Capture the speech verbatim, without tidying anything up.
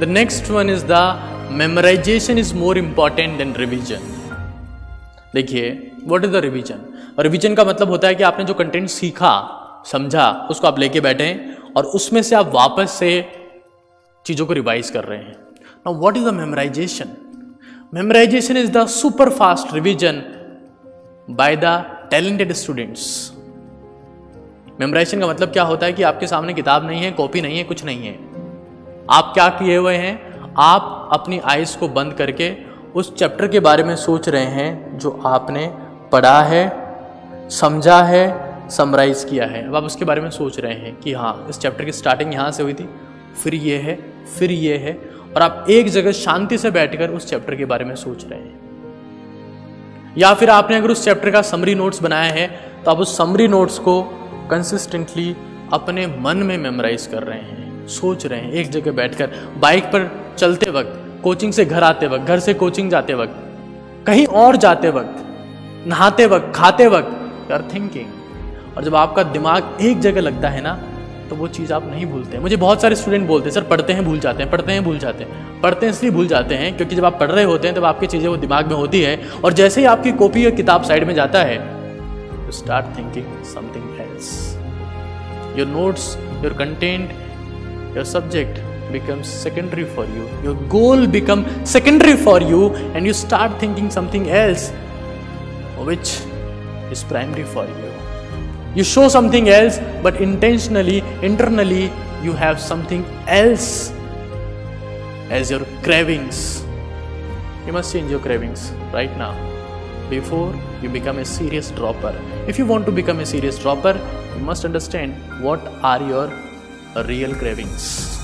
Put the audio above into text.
The next one is the memorization is more important than revision. देखिए what is the revision? Revision का मतलब होता है कि आपने जो कंटेंट सीखा समझा उसको आप लेके बैठे हैं और उसमें से आप वापस से चीज़ों को रिवाइज कर रहे हैं. Now what is the memorization? Memorization is the super fast revision by the talented students. Memorisation का मतलब क्या होता है कि आपके सामने किताब नहीं है, कॉपी नहीं है, कुछ नहीं है. आप क्या किए हुए हैं, आप अपनी आईज को बंद करके उस चैप्टर के बारे में सोच रहे हैं जो आपने पढ़ा है, समझा है, समराइज किया है. अब आप उसके बारे में सोच रहे हैं कि हाँ इस चैप्टर की स्टार्टिंग यहाँ से हुई थी, फिर ये है, फिर ये है, और आप एक जगह शांति से बैठकर उस चैप्टर के बारे में सोच रहे हैं. या फिर आपने अगर उस चैप्टर का समरी नोट्स बनाया है तो आप उस समरी नोट्स को कंसिस्टेंटली अपने मन में मेमोराइज कर रहे हैं, सोच रहे हैं एक जगह बैठकर, बाइक पर चलते वक्त, कोचिंग से घर आते वक्त, घर से कोचिंग जाते वक्त, कहीं और जाते वक्त, नहाते वक्त, खाते वक्त, यार थिंकिंग. और जब आपका दिमाग एक जगह लगता है ना तो वो चीज़ आप नहीं भूलते हैं. मुझे बहुत सारे स्टूडेंट बोलते हैं सर पढ़ते हैं भूल जाते हैं, पढ़ते हैं भूल जाते हैं. पढ़ते हैं इसलिए भूल जाते हैं क्योंकि जब आप पढ़ रहे होते हैं तब आपकी चीज़ें वो दिमाग में होती है और जैसे ही आपकी कॉपी या किताब साइड में जाता है you start thinking something else. Your notes, your content, your subject becomes secondary for you. Your goal become secondary for you and you start thinking something else which is primary for you. You show something else but intentionally, internally you have something else as your cravings. You must change your cravings right now before you become a serious dropper. If you want to become a serious dropper, you must understand what are your real cravings.